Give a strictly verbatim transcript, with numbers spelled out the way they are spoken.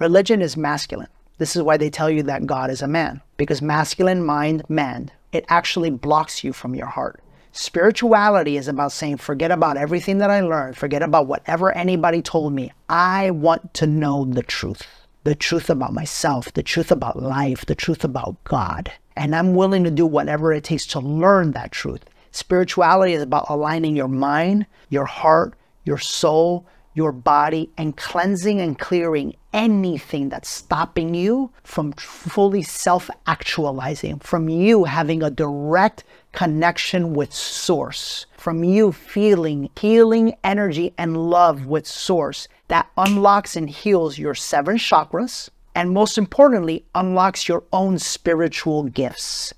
Religion is masculine. This is why they tell you that God is a man, because masculine mind, man, it actually blocks you from your heart. Spirituality is about saying, forget about everything that I learned. Forget about whatever anybody told me. I want to know the truth. The truth about myself, the truth about life, the truth about God. And I'm willing to do whatever it takes to learn that truth. Spirituality is about aligning your mind, your heart, your soul, your body, and cleansing and clearing anything that's stopping you from fully self-actualizing, from you having a direct connection with Source, from you feeling healing energy and love with Source that unlocks and heals your seven chakras, and most importantly, unlocks your own spiritual gifts.